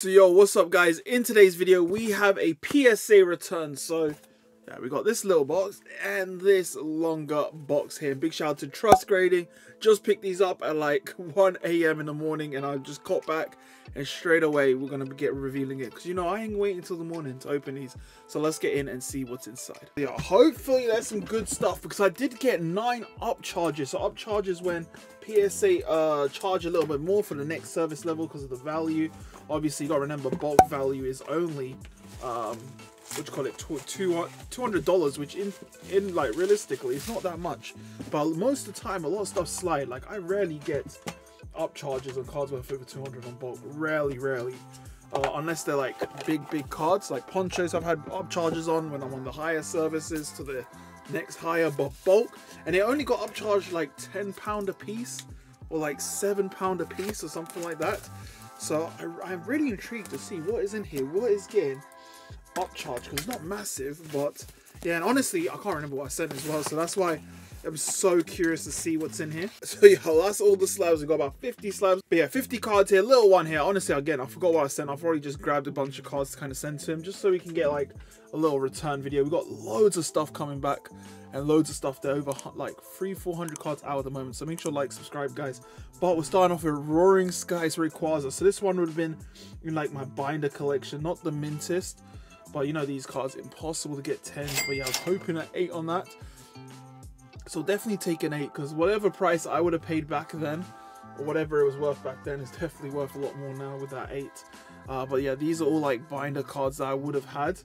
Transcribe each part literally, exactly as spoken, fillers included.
So yo, what's up guys? In today's video we have a P S A return. So yeah, we got this little box and this longer box here. Big shout out to Trust Grading. Just picked these up at like one A M in the morning and I just caught back and straight away we're going to get revealing it because you know I ain't waiting until the morning to open these. So let's get in and see what's inside. Yeah, hopefully that's some good stuff because I did get nine upcharges. So upcharges when P S A uh, charge a little bit more for the next service level because of the value. Obviously you got to remember bulk value is only um what do you call it, two hundred dollars, which in in like realistically it's not that much, but most of the time a lot of stuff slide. Like I rarely get upcharges on cards worth over two hundred on bulk, rarely rarely uh, unless they're like big big cards like ponchos. I've had upcharges on when I'm on the higher services to the next higher but bulk, and they only got upcharged like ten pound a piece or like seven pound a piece or something like that. So I, I'm really intrigued to see what is in here, what is getting upcharged, because it's not massive, but yeah. And honestly, I can't remember what I said as well, so that's why I'm so curious to see what's in here. So yeah, that's all the slabs. We've got about fifty slabs, but yeah, fifty cards here, little one here. Honestly, again, I forgot what I sent. I've already just grabbed a bunch of cards to kind of send to him, just so we can get like a little return video. We've got loads of stuff coming back and loads of stuff. They're over like three, four hundred cards out at the moment, so make sure like, subscribe, guys. But we're starting off with Roaring Skies Rayquaza. So this one would have been in like my binder collection, not the mintest, but you know these cards, impossible to get tens. But yeah, I was hoping at eight on that. So definitely take an eight, because whatever price I would have paid back then, or whatever it was worth back then, is definitely worth a lot more now with that eight. Uh, but yeah, these are all like binder cards that I would have had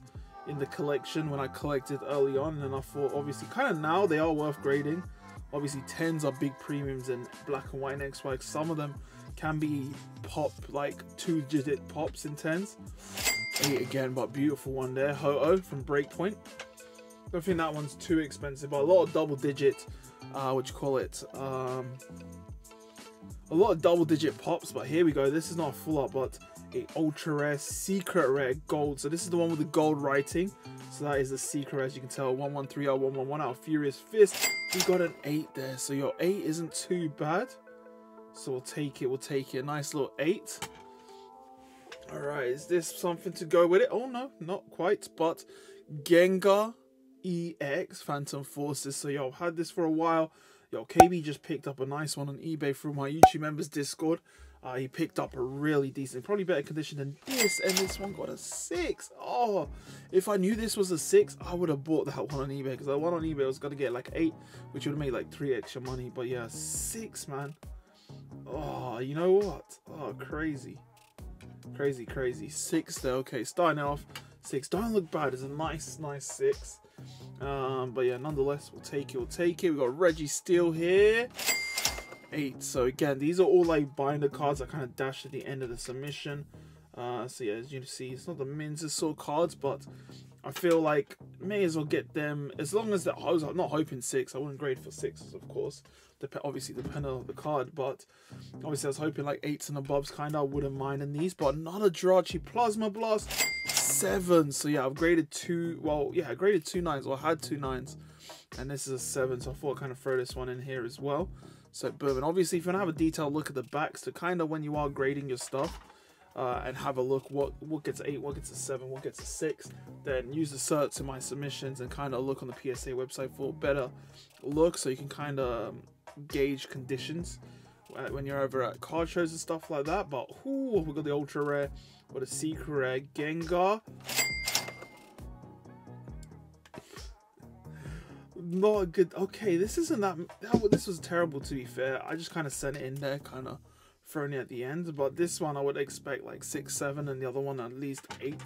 in the collection when I collected early on. And I thought, obviously, kind of now they are worth grading. Obviously, tens are big premiums in black and white and X Y. Some of them can be pop, like two digit pops in tens. Eight again, but beautiful one there. Ho-Oh from Breakpoint. I don't think that one's too expensive, but a lot of double digit, uh, what you call it, um, a lot of double digit pops. But here we go, this is not a full up, but a ultra rare, secret rare gold. So this is the one with the gold writing, so that is the secret rare, as you can tell, one one three out, one one one out, Furious Fist. We got an eight there, so your eight isn't too bad, so we'll take it, we'll take it, a nice little eight. All right, is this something to go with it? Oh no, not quite, but Gengar E X Phantom Forces. So yo, I've had this for a while. Yo, K B just picked up a nice one on eBay through my YouTube members Discord. Uh, he picked up a really decent, probably better condition than this, and this one got a six. Oh, if I knew this was a six, I would have bought that one on eBay, because that one on eBay was gonna get like eight, which would have made like three extra money. But yeah, six, man. Oh, you know what? Oh, crazy, crazy, crazy. Six there. Okay, starting off six. Don't look bad. It's a nice, nice six. Um, but yeah, nonetheless, we'll take it, we'll take it. We've got Registeel here, eight. So again, these are all like binder cards I kind of dashed at the end of the submission. Uh, so yeah, as you can see, it's not the mincest sort of cards, but I feel like may as well get them. As long as that, I was not hoping six, I wouldn't grade for sixes, of course, Dep obviously depending on the card, but obviously I was hoping like eights and aboves, kind of wouldn't mind in these. But another Jirachi Plasma Blast. Seven. So yeah, I've graded two, well yeah, I graded two nines, or had two nines, and this is a seven, so I thought I'd kind of throw this one in here as well. So boom. And obviously if you want to have a detailed look at the backs to kind of when you are grading your stuff, uh, and have a look what what gets eight, what gets a seven, what gets a six, then use the certs in my submissions and kind of look on the P S A website for a better look, so you can kind of gauge conditions when you're over at card shows and stuff like that. But ooh, we've got the ultra rare, what a secret rare, Gengar. Not good. Okay, this isn't that, that this was terrible to be fair. I just kind of sent it in there, kind of thrown it at the end. But this one I would expect like six, seven, and the other one at least eight.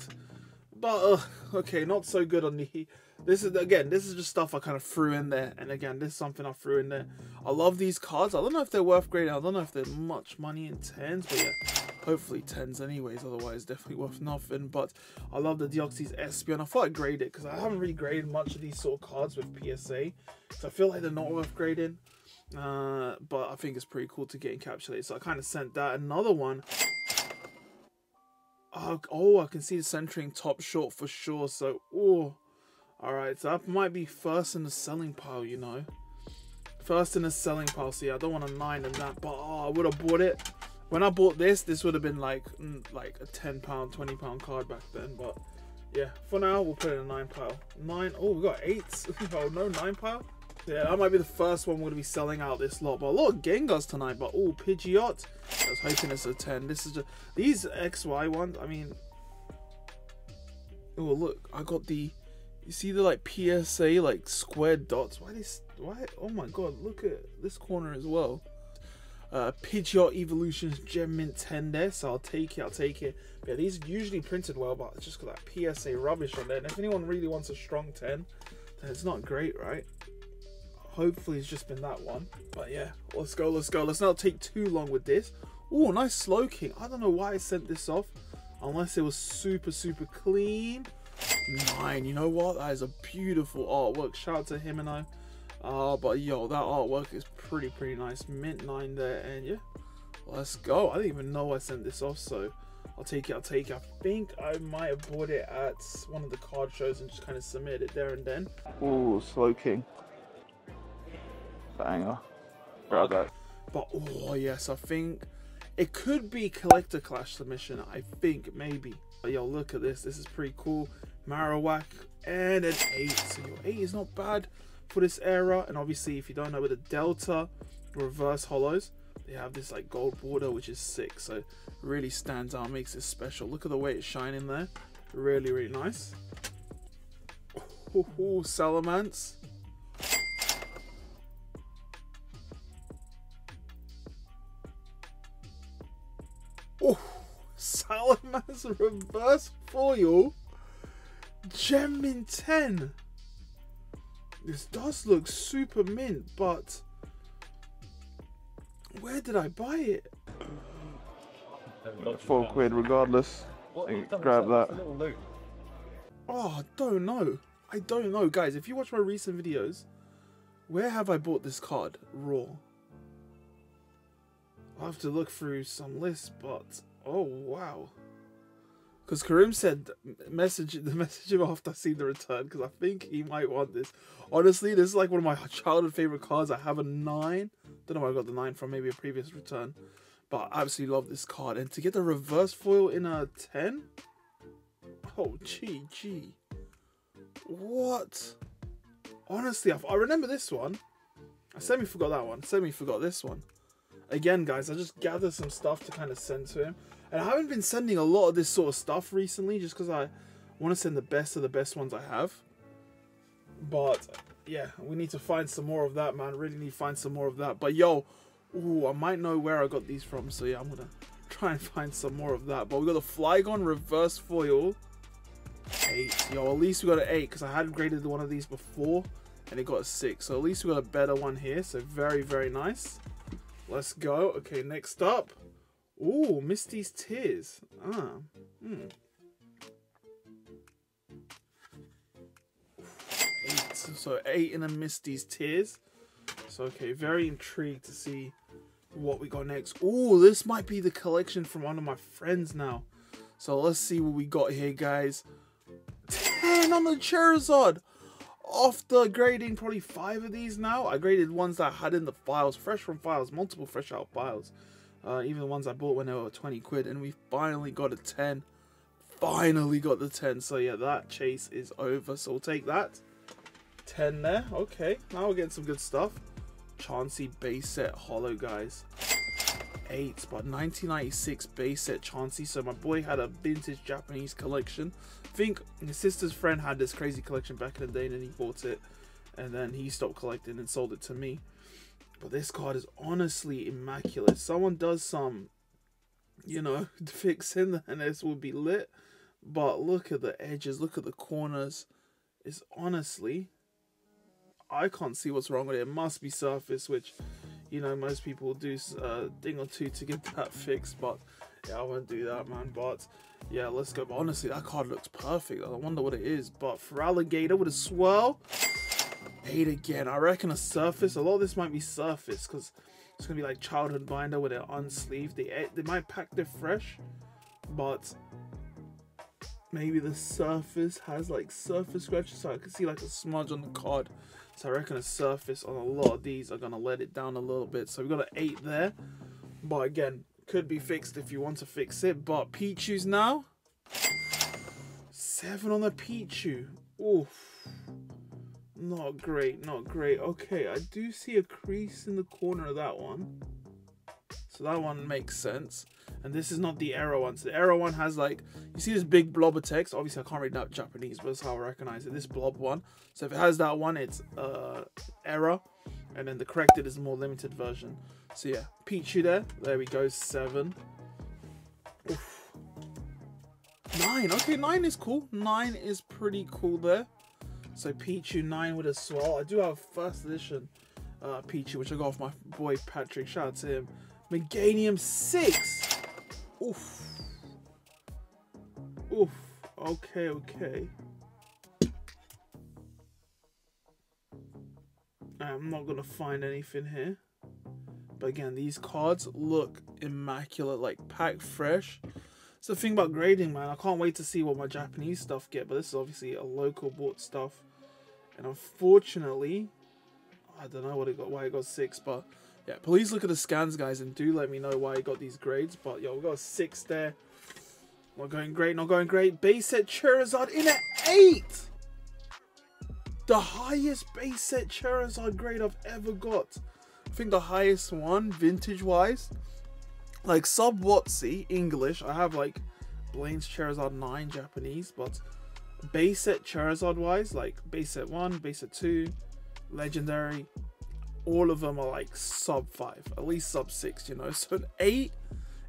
But uh, okay, not so good on the, this is again, this is just stuff I kind of threw in there, and again this is something I threw in there. I love these cards. I don't know if they're worth grading, I don't know if they're much money in tens, but yeah, hopefully tens anyways, otherwise definitely worth nothing. But I love the Deoxys Espeon. I thought I'd grade it because I haven't really graded much of these sort of cards with P S A, so I feel like they're not worth grading, uh, but I think it's pretty cool to get encapsulated, so I kind of sent that. Another one. Oh, I can see the centering top short for sure. So, oh, all right. So that might be first in the selling pile, you know. First in the selling pile. So yeah, I don't want a nine in that, but oh, I would have bought it. When I bought this, this would have been like like a ten pound, twenty pound card back then. But yeah, for now, we'll put it in a nine pile. Nine, oh, we got eights. Oh no, nine pile. Yeah, that might be the first one we're going to be selling out this lot. But a lot of Gengars tonight. But oh, Pidgeot. I was hoping it's a ten. This is just, these X Y ones, I mean. Oh, look, I got the, you see the like P S A, like square dots. Why this, why, oh my God, look at this corner as well. Uh, Pidgeot Evolutions Gem Mint ten there, so I'll take it, I'll take it. But yeah, these usually printed well, but it's just got that P S A rubbish on there. And if anyone really wants a strong ten, then it's not great, right? Hopefully it's just been that one. But yeah, let's go, let's go. Let's not take too long with this. Oh, nice Slowking. I don't know why I sent this off, unless it was super, super clean. Nine, you know what? That is a beautiful artwork. Shout out to him and I. Uh, but yo, that artwork is pretty, pretty nice. Mint nine there, and yeah, let's go. I didn't even know I sent this off, so I'll take it, I'll take it. I think I might have bought it at one of the card shows and just kind of submitted it there and then. Ooh, Slowking. Banger. Grab that. But, oh yes, I think it could be Collector Clash submission, I think, maybe. But yo, look at this. This is pretty cool. Marowak and an eight. So your eight is not bad for this era. And obviously, if you don't know, with the Delta reverse holos, they have this like gold border, which is sick. So it really stands out, makes it special. Look at the way it's shining there. Really, really nice. Oh, oh, Salamence. Oh, Salamence reverse foil Gem Mint ten. This does look super mint, but where did I buy it? Four quid regardless. What, what grab that. that. Oh, I don't know. I don't know, guys. If you watch my recent videos, where have I bought this card raw? I'll have to look through some lists, but oh wow. Because Karim said message the message him after I see the return, because I think he might want this. Honestly, this is like one of my childhood favorite cards. I have a nine. Don't know where I got the nine from, maybe a previous return. But I absolutely love this card. And to get the reverse foil in a ten? Oh, G G. What? Honestly, I, I remember this one. I semi-forgot that one. Semi-forgot this one. Again, guys, I just gathered some stuff to kind of send to him. And I haven't been sending a lot of this sort of stuff recently, just because I want to send the best of the best ones I have. But, yeah, we need to find some more of that, man. Really need to find some more of that. But, yo, ooh, I might know where I got these from. So, yeah, I'm going to try and find some more of that. But we got the Flygon reverse foil. Eight. Yo, at least we got an eight, because I had graded one of these before, and it got a six. So, at least we got a better one here. So, very, very nice. Let's go. Okay, next up. Ooh, Misty's Tears. Ah. Hmm. Eight. So eight in a Misty's Tears. So, okay, very intrigued to see what we got next. Ooh, this might be the collection from one of my friends now. So let's see what we got here, guys. ten on the Charizard. After grading probably five of these now, I graded ones that I had in the files, fresh from files, multiple fresh out files, uh, even the ones I bought when they were twenty quid, and we finally got a ten. Finally got the ten. So yeah, that chase is over, so we'll take that. ten there. Okay, now we're getting some good stuff. Chansey base set holo, guys. eight, but nineteen ninety-six base set Chansey. So my boy had a vintage Japanese collection. I think his sister's friend had this crazy collection back in the day, and then he bought it, and then he stopped collecting and sold it to me. But this card is honestly immaculate. Someone does some, you know, fixing, and this will be lit. But look at the edges, look at the corners. It's honestly, I can't see what's wrong with it. It must be surface, which, you know, most people do a thing or two to get that fixed, but yeah, I won't do that, man. But yeah, let's go. But honestly, that card looks perfect. I wonder what it is. But Feraligatr with a swirl. Eight again. I reckon a surface. A lot of this might be surface, because it's going to be like childhood binder with it unsleeved. They, they might pack their fresh, but maybe the surface has like surface scratches, so I can see like a smudge on the card. So I reckon a surface on a lot of these are going to let it down a little bit. So we've got an eight there. But again, could be fixed if you want to fix it. But Pichu's now. Seven on the Pichu. Oof. Not great, not great. Okay, I do see a crease in the corner of that one. So that one makes sense. And this is not the arrow one. So the arrow one has like, you see this big blob of text. Obviously, I can't read that Japanese, but that's how I recognize it. This blob one. So if it has that one, it's uh, error. And then the corrected is a more limited version. So yeah, Pichu there. There we go, seven. Oof. Nine. Okay, nine is cool. Nine is pretty cool there. So Pichu nine with a swell. I do have first edition uh, Pichu, which I got off my boy Patrick. Shout out to him. Meganium six. Oof. Oof. Okay, okay. I'm not gonna find anything here. But again, these cards look immaculate, like packed fresh. It's the thing about grading, man. I can't wait to see what my Japanese stuff get, but this is obviously a local bought stuff. And unfortunately, I don't know what it got, why it got six, but yeah, please look at the scans, guys, and do let me know why you got these grades. But yo, we got a six there. Not going great, not going great. Base set Charizard in at eight. The highest base set Charizard grade I've ever got. I think the highest one, vintage-wise. Like, sub-Watsy, English. I have, like, Blaine's Charizard nine, Japanese. But base set Charizard-wise, like, base set one, base set two, legendary. All of them are, like, sub five. At least sub six, you know. So, an eight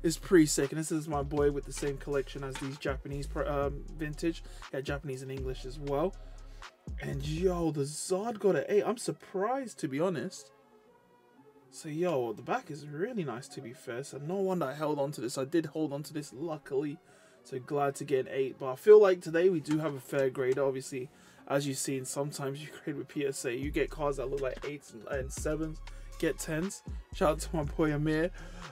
is pretty sick. And this is my boy with the same collection as these Japanese um, vintage. Yeah, Japanese and English as well. And, yo, the Zard got an eight. I'm surprised, to be honest. So, yo, the back is really nice, to be fair. So, no wonder I held on to this. I did hold on to this, luckily. So, glad to get an eight. But I feel like today we do have a fair grade. Obviously, as you've seen, sometimes you grade with P S A. You get cards that look like eights and sevens. Get tens. Shout out to my boy Amir.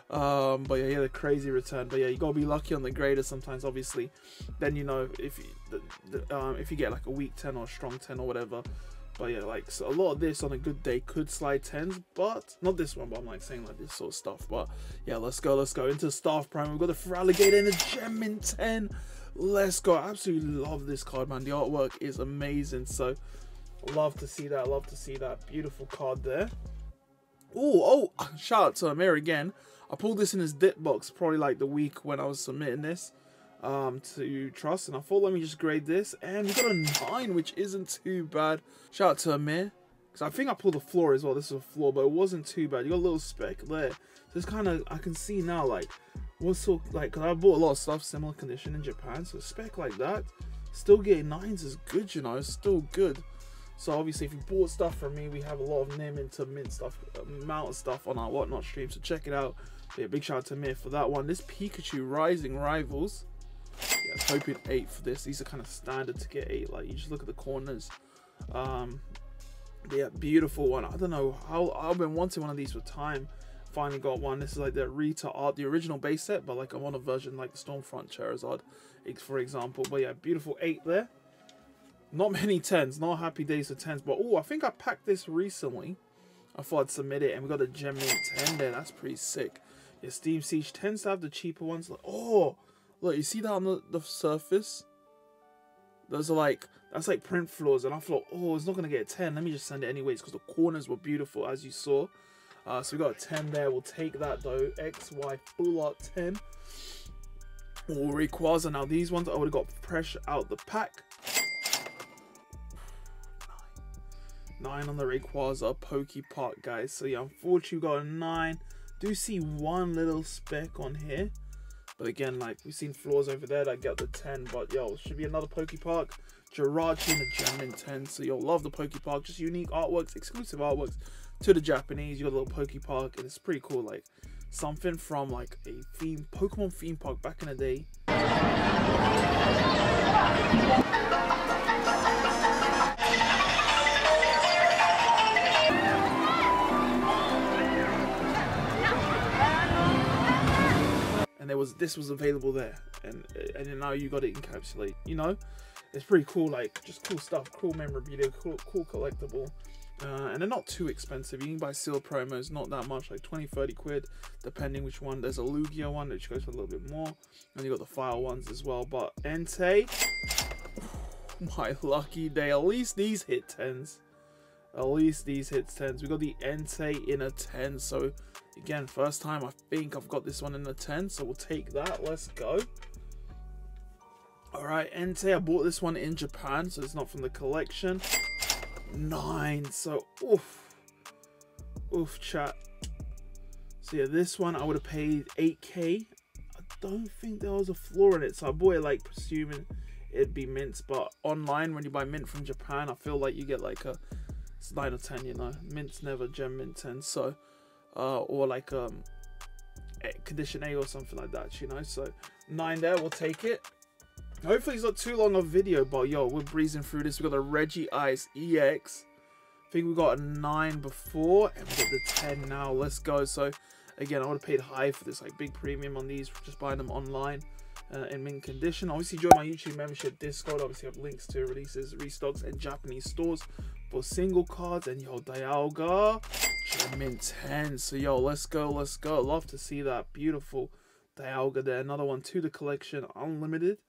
Um, but, yeah, he had a crazy return. But, yeah, you got to be lucky on the grader sometimes, obviously. Then, you know, if you, the, the, um, if you get, like, a weak ten or a strong ten or whatever... But yeah, like, so a lot of this on a good day could slide tens, but not this one, but I'm like saying like this sort of stuff. But yeah, let's go, let's go into Staff Prime. We've got the Feraligatr and the Gem ten. Let's go. I absolutely love this card, man. The artwork is amazing. So love to see that, love to see that. Beautiful card there. Ooh, oh, shout out to Amir again. I pulled this in his dip box, probably like the week when I was submitting this um to Trust, and I thought let me just grade this, and we got a nine, which isn't too bad. Shout out to Amir, because I think I pulled the floor as well. This is a floor, but it wasn't too bad. You got a little speck there, so it's kind of, I can see now like what's so like, because I bought a lot of stuff similar condition in Japan, so a speck like that, still getting nines is good, you know. It's still good. So obviously if you bought stuff from me, we have a lot of Nim into Mint stuff, amount of stuff on our Whatnot stream, so check it out. But yeah, big shout out to Amir for that one. This Pikachu Rising Rivals, yeah, I was hoping eight for this. These are kind of standard to get eight. Like, you just look at the corners. Um, yeah, beautiful one. I don't know how I've been wanting one of these for time. Finally got one. This is like the Rita art, the original base set, but like I want a version like the Stormfront Charizard, for example. But yeah, beautiful eight there. Not many tens. Not happy days for tens. But oh, I think I packed this recently. I thought I'd submit it, and we got a Gem ten there. That's pretty sick. Yeah, Steam Siege tends to have the cheaper ones. Like, oh. Look, you see that on the, the surface? Those are like, that's like print floors. And I thought, oh, it's not going to get a ten. Let me just send it anyways, because the corners were beautiful, as you saw. Uh, so we got a ten there. We'll take that, though. X Y Full Art ten. Or Rayquaza. Now, these ones, I would have got fresh out the pack. Nine. Nine on the Rayquaza Poke Park, guys. So, yeah, unfortunately, we got a nine. Do see one little speck on here. But again, like, we've seen floors over there that get the ten. But, yo, should be another Poke Park. Jirachi and the Gem ten. So, you'll love the Poke Park. Just unique artworks, exclusive artworks to the Japanese. You got a little Poke Park. And it's pretty cool. Like, something from, like, a theme, Pokemon theme park back in the day. Was this was available there, and and now you got it encapsulated, you know. It's pretty cool, like, just cool stuff, cool memorabilia, cool, cool collectible. Uh, and they're not too expensive. You can buy sealed promos, not that much, like twenty, thirty quid, depending which one. There's a Lugia one, which goes for a little bit more. And you got the file ones as well. But Entei, my lucky day. At least these hit tens. At least these hit tens. We got the Entei in a ten. So, again, first time I think I've got this one in a ten. So, we'll take that. Let's go. Alright, Entei. I bought this one in Japan, so it's not from the collection. Nine. So oof, oof, chat. So yeah, this one I would have paid eight K. I don't think there was a floor in it, so I bought it like presuming it'd be mint. But online, when you buy mint from Japan, I feel like you get like a it's nine or ten. You know, mint's never gem mint ten. So uh, or like um condition A or something like that. You know, so nine there. We'll take it. Hopefully it's not too long of a video, but yo, we're breezing through this. We've got a Registeel E X. I think we got a nine before, and we got the ten now. Let's go. So, again, I would have paid high for this, like big premium on these, just buying them online uh, in mint condition. Obviously, join my YouTube membership Discord. Obviously, I have links to releases, restocks, and Japanese stores for single cards. And yo, Dialga, mint ten. So, yo, let's go, let's go. Love to see that beautiful Dialga there. Another one to the collection, unlimited.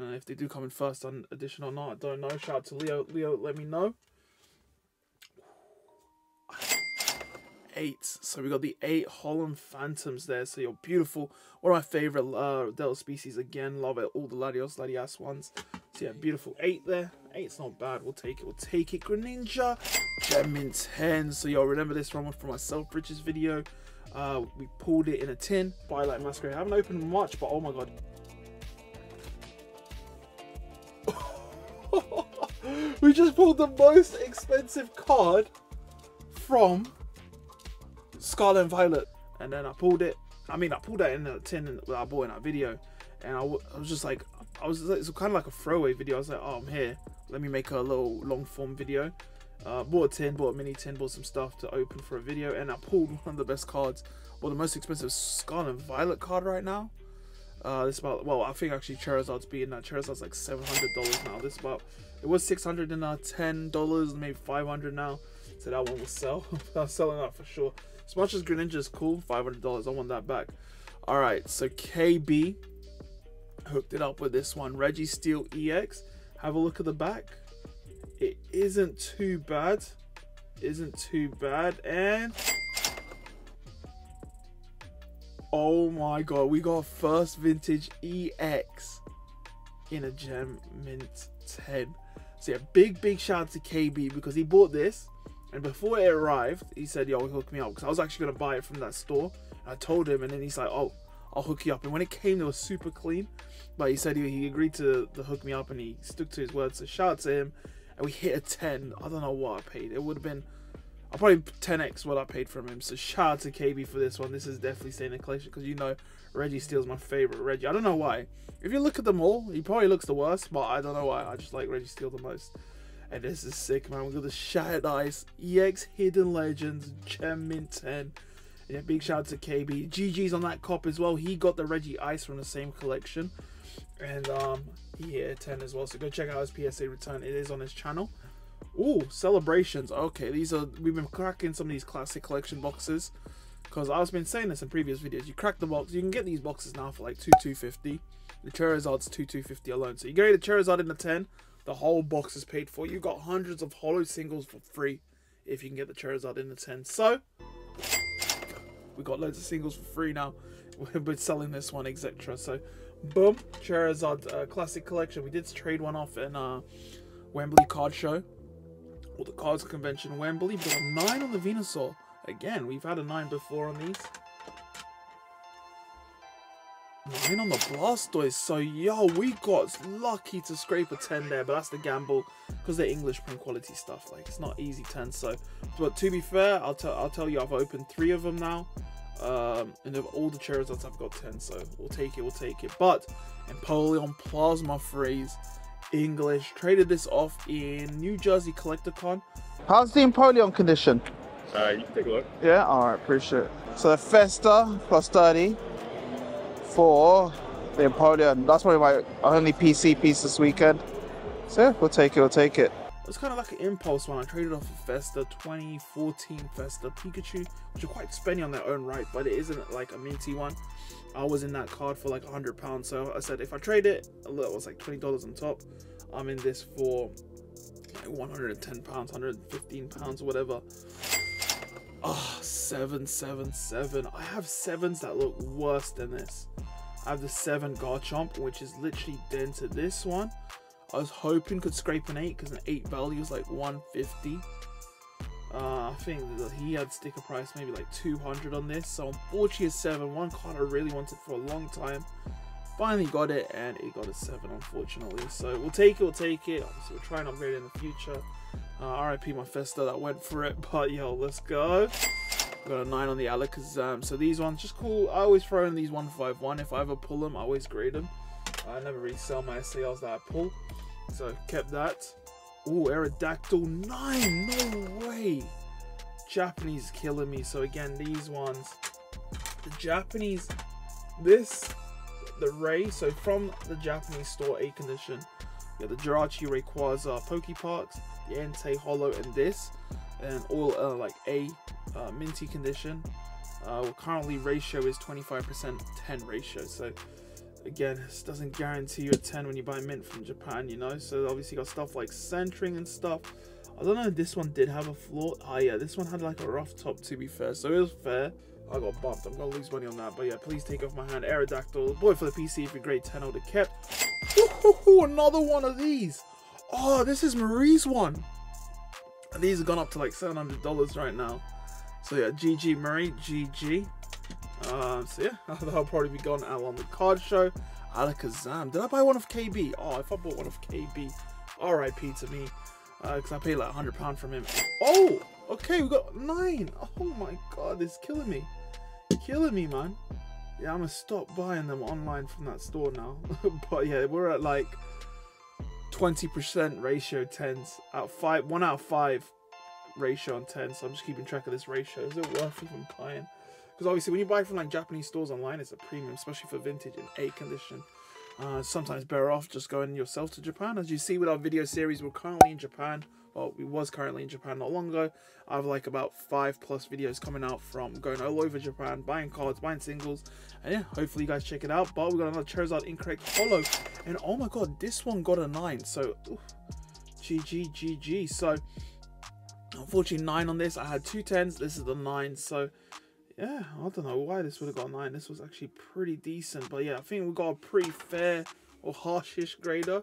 Uh, if they do come in first on edition or not, I don't know. Shout out to Leo. Leo, let me know. Eight. So we got the eight Holland Phantoms there. So you're beautiful. One of my favorite uh, Delta species. Again, love it. All the Latios, Latias ones. So yeah, beautiful. Eight there. Eight's not bad. We'll take it. We'll take it. Greninja. Gem in ten. So y'all remember this one from my Self Bridges video. Uh, we pulled it in a tin. Twilight Masquerade. I haven't opened much, but oh my god. We just pulled the most expensive card from Scarlet and Violet, and then I pulled it. I mean, I pulled that in the tin that I bought in that video, and I, I was just like, I was like, it's kind of like a throwaway video. I was like, oh, I'm here. Let me make a little long form video. Uh, bought a tin, bought a mini tin, bought some stuff to open for a video, and I pulled one of the best cards, well, the most expensive Scarlet and Violet card right now. Uh, this about, well, I think actually Charizard's being that. Charizard's like seven hundred dollars now. This about, it was six hundred ten dollars, maybe five hundred dollars now. So that one will sell. I'm selling that for sure. As much as Greninja is cool, five hundred dollars, I want that back. Alright, so K B hooked it up with this one. Registeel E X. Have a look at the back. It isn't too bad. Isn't too bad. And... oh my god, we got first vintage E X in a gem mint ten. So yeah, big big shout out to K B, because he bought this, and before it arrived he said, yo, hook me up, because I was actually going to buy it from that store, and I told him, and then he's like, oh, I'll hook you up. And when it came, they were super clean, but he said he, he agreed to the hook me up, and he stuck to his word. So shout out to him, and we hit a ten. I don't know what I paid. It would have been, I'll probably ten X what I paid from him. So shout out to K B for this one. This is definitely staying in the collection, because you know Registeel's my favorite Reggie. I don't know why. If you look at them all, he probably looks the worst, but I don't know why. I just like Registeel the most. And this is sick, man. We got the Shattered Ice, E X Hidden Legends, Gem Mint ten. And yeah, big shout out to K B. G G's on that cop as well. He got the Reggie Ice from the same collection. And um, he hit a ten as well. So go check out his P S A return. It is on his channel. Oh, celebrations. Okay, these are, we've been cracking some of these classic collection boxes, because I've been saying this in previous videos. You crack the box, you can get these boxes now for like two two fifty. The Charizard's two two fifty alone. So you get the Charizard in the ten, the whole box is paid for. You got hundreds of holo singles for free if you can get the Charizard in the ten. So we got loads of singles for free now. We're selling this one, et cetera. So boom, Charizard uh, classic collection. We did trade one off in uh, Wembley card show. Well, the cards convention Wembley, but a nine on the Venusaur. Again, we've had a nine before on these. Nine on the Blastoise. So yo, we got lucky to scrape a ten there, but that's the gamble, because they're English print quality stuff. Like, it's not easy ten. So, but to be fair, I'll tell I'll tell you, I've opened three of them now, um, and of all the Charizards, I've got ten. So we'll take it, we'll take it. But Empoleon Plasma Freeze. English, traded this off in New Jersey CollectorCon. How's the Empoleon condition? Uh, you can take a look. Yeah, alright, appreciate it. So the Festa plus thirty for the Empoleon. That's probably my only P C piece this weekend. So yeah, we'll take it, we'll take it. It was kind of like an impulse when I traded off a Festa, twenty fourteen Festa Pikachu, which are quite spendy on their own right, but it isn't like a minty one. I was in that card for like a hundred pounds, so I said if I trade it, it was like twenty dollars on top. I'm in this for like a hundred and ten pounds, a hundred and fifteen pounds, whatever. Oh, seven, seven, seven. I have sevens that look worse than this. I have the seven Garchomp, which is literally dented. This one I was hoping could scrape an eight because an eight value is like one fifty. Uh, I think that he had sticker price maybe like two hundred on this. So unfortunately a seven, one card I really wanted for a long time. Finally got it, and it got a seven unfortunately. So we'll take it, we'll take it. Obviously we'll try and upgrade it in the future. Uh, R I P my Festa that went for it, but yo, let's go. Got a nine on the Alakazam. So these ones just cool. I always throw in these one five one. If I ever pull them, I always grade them. I never resell my S A Ls that I pull. So kept that. Ooh, Aerodactyl nine. No way. Japanese killing me. So again, these ones. The Japanese, this, the Ray. So from the Japanese store, A condition. Yeah, the Jirachi, Rayquaza, Poke Park, the Entei, Hollow, and this, and all uh, like A uh, minty condition. Uh, well, currently ratio is twenty-five percent ten ratio. So again, this doesn't guarantee you a ten when you buy mint from Japan, you know. So obviously got stuff like centering and stuff. I don't know if this one did have a flaw. Ah, yeah, this one had like a rough top to be fair, so it was fair. I got bumped. I'm gonna lose money on that, but yeah, please take off my hand. Aerodactyl, boy for the P C. If you're grade ten, I would have kept. Ooh, another one of these. Oh, this is Marie's one. These have gone up to like seven hundred dollars right now. So yeah, G G Marie, G G. Uh, so yeah, that'll probably be gone out on the card show. Alakazam. Did I buy one of K B? Oh, if I bought one of K B, R I P to me. Because uh, I paid like a hundred pounds from him. Oh, okay, we got nine. Oh my god, this is killing me. Killing me, man. Yeah, I'm gonna stop buying them online from that store now. But yeah, we're at like twenty percent ratio tens out five, one out of five ratio on ten. So I'm just keeping track of this ratio. Is it worth even buying? Because obviously, when you buy from like Japanese stores online, it's a premium, especially for vintage and A condition. Uh, sometimes better off just going yourself to Japan. As you see with our video series, we're currently in Japan. Well, we was currently in Japan not long ago. I have like about five plus videos coming out from going all over Japan, buying cards, buying singles, and yeah, hopefully you guys check it out. But we got another Charizard incorrect hollow, and oh my god, this one got a nine. So oof, G G G G. So unfortunately nine on this. I had two tens. This is the nine. So yeah, I don't know why this would have got a nine. This was actually pretty decent, but yeah, I think we got a pretty fair or harshish grader.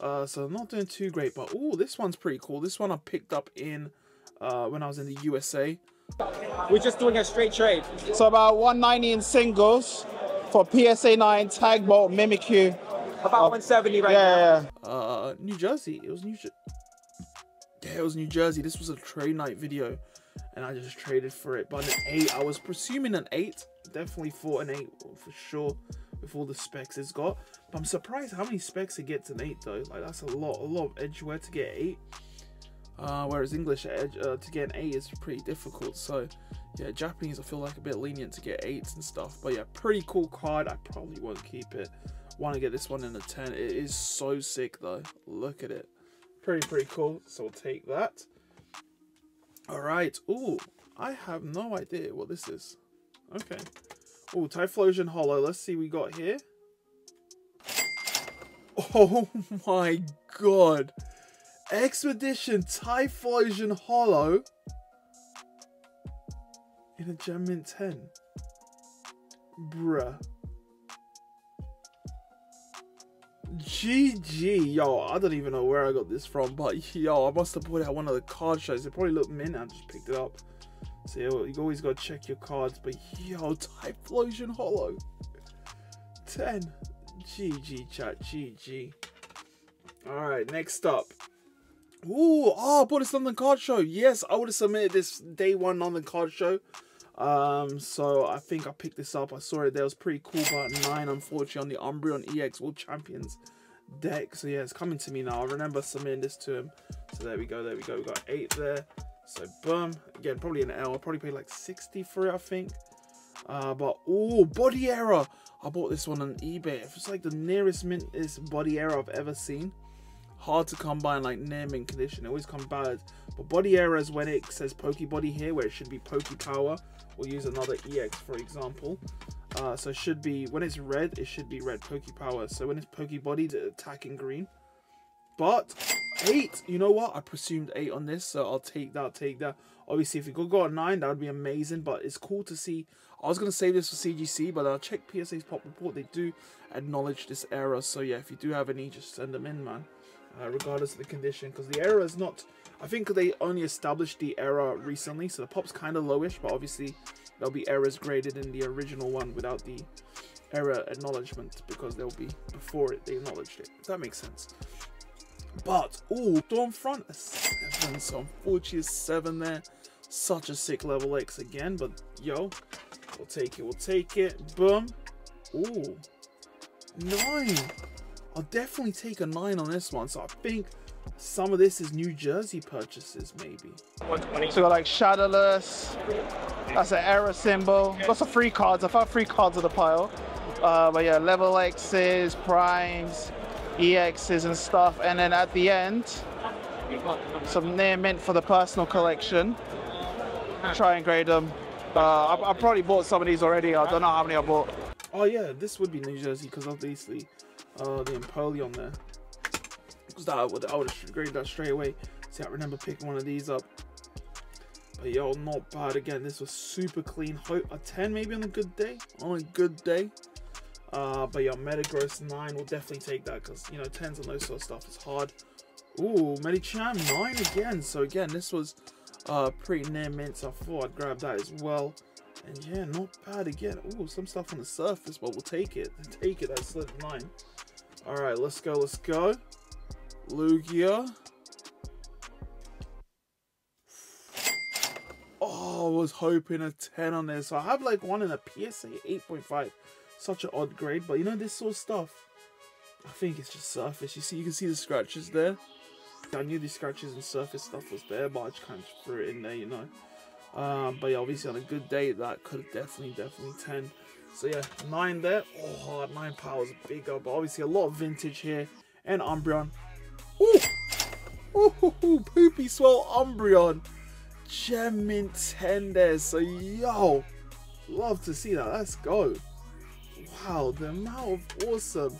Uh, so I'm not doing too great, but oh, this one's pretty cool. This one I picked up in uh, when I was in the U S A. We're just doing a straight trade. So about one ninety in singles for P S A nine, Tag Bolt, Mimikyu. About uh, one seventy right yeah, now. Uh, New Jersey. It was New Jersey. Yeah, it was New Jersey. This was a trade night video, and I just traded for it. But an eight, I was presuming an eight. Definitely for an eight for sure. With all the specs it's got, but I'm surprised how many specs it gets an eight though. Like that's a lot, a lot of edgeware to get eight. Uh, whereas English edge uh, to get an eight is pretty difficult. So yeah, Japanese I feel like a bit lenient to get eights and stuff. But yeah, pretty cool card. I probably won't keep it. Want to get this one in a ten. It is so sick though. Look at it. Pretty pretty cool. So we'll take that. All right. Ooh, I have no idea what this is. Okay. Oh, Typhlosion Hollow. Let's see what we got here. Oh my god. Expedition Typhlosion Hollow in a Gem Mint ten. Bruh. G G. Yo, I don't even know where I got this from, but yo, I must have bought it at one of the card shows. It probably looked mint. I just picked it up. So you always got to check your cards, but yo, Typhlosion Hollow. ten. G G chat, G G. Alright, next up. Ooh, oh, I bought this London card show. Yes, I would have submitted this day one London card show. Um, so I think I picked this up. I saw it there. It was pretty cool, but nine, unfortunately, on the Umbreon E X World Champions deck. So yeah, it's coming to me now. I remember submitting this to him. So there we go, there we go. We got eight there. So boom, again, probably an L. I probably paid like sixty for it, I think. Uh, but oh, Body Error. I bought this one on eBay. It's like the nearest mint is Body Error I've ever seen. hard to come by in like naming condition. It always comes bad. But body error is when it says Poke Body here, where it should be Poke Power, or use another E X, for example. Uh, so it should be, when it's red, it should be red Poke Power. So when it's Poke Body, the attack in green. But eight, you know what? I presumed eight on this, so I'll take that, take that. Obviously, if you could go at nine, that would be amazing, but it's cool to see. I was going to save this for C G C, but I'll check P S A's pop report. They do acknowledge this error, so yeah, if you do have any, just send them in, man, uh, regardless of the condition, because the error is not, I think they only established the error recently, so the pop's kind of lowish, but obviously there'll be errors graded in the original one without the error acknowledgement, because they'll be before it, they acknowledged it, if that makes sense. But, ooh, Dawnfront, a seven, so unfortunately a seven there. Such a sick level X again, but yo, we'll take it, we'll take it. Boom. Ooh, nine. I'll definitely take a nine on this one. So I think some of this is New Jersey purchases, maybe. one twenty. So we got like Shadowless, that's an error symbol. Lots of free cards, I found free cards of the pile. Uh, but yeah, level X's, primes, E Xs and stuff, and then at the end some near mint for the personal collection. Try and grade them. uh, I, I probably bought some of these already. I don't know how many I bought. Oh yeah, this would be New Jersey because obviously uh, the Empoleon there, because that I would I would have graded that straight away. See, I remember picking one of these up, but yo, not bad again. This was super clean. Hope a ten maybe on a good day, on a good day. Uh, but yeah, Metagross nine, we'll definitely take that because, you know, tens and those sort of stuff is hard. Ooh, Medicham nine again. So again, this was uh, pretty near mint, so I thought I'd grab that as well. And yeah, not bad again. Ooh, some stuff on the surface, but we'll take it. Take it, that's slip nine. All right, let's go, let's go. Lugia. Oh, I was hoping a ten on there. So I have like one in a P S A eight point five. Such an odd grade, but you know, this sort of stuff, I think it's just surface. You see, you can see the scratches there. I knew these scratches and surface stuff was there, but I just kind of threw it in there, you know. Um, but yeah, obviously on a good day, that could have definitely, definitely ten. So yeah, nine there. Oh, hard nine powers bigger, but obviously a lot of vintage here. And Umbreon. Ooh, ooh, ooh, ooh. Poopy Swell Umbreon. Gem Mint ten there. So yo, love to see that. Let's go. Wow, the amount of awesome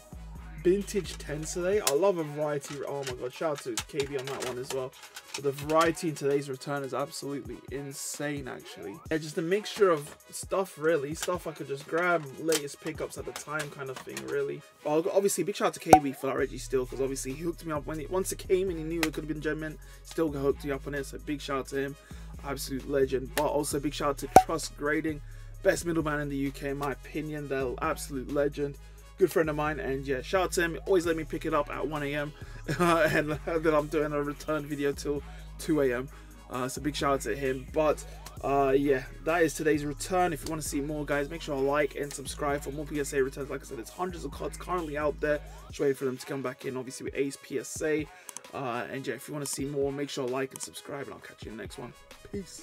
vintage tens today. I love a variety. Oh my god, shout out to K B on that one as well. But the variety in today's return is absolutely insane, actually. Yeah, just a mixture of stuff, really. Stuff I could just grab, latest pickups at the time kind of thing, really. But obviously, big shout out to K B for that Registeel, because obviously he hooked me up when he, once it came and he knew it could have been Gem Mint, still hooked me up on it. So big shout out to him, absolute legend. But also big shout out to Trust Grading. Best middleman in the U K, in my opinion. They're absolute legend. Good friend of mine. And yeah, shout out to him. Always let me pick it up at one A M Uh, and then I'm doing a return video till two A M Uh, so big shout out to him. But uh, yeah, that is today's return. If you want to see more, guys, make sure to like and subscribe for more P S A returns. Like I said, there's hundreds of cards currently out there. Just wait for them to come back in. Obviously, with Ace P S A. Uh, and yeah, if you want to see more, make sure to like and subscribe. And I'll catch you in the next one. Peace.